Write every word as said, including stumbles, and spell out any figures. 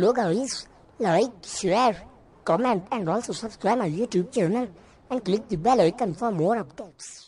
hello guys, like, share, comment and also subscribe my YouTube channel and click the bell icon for more updates.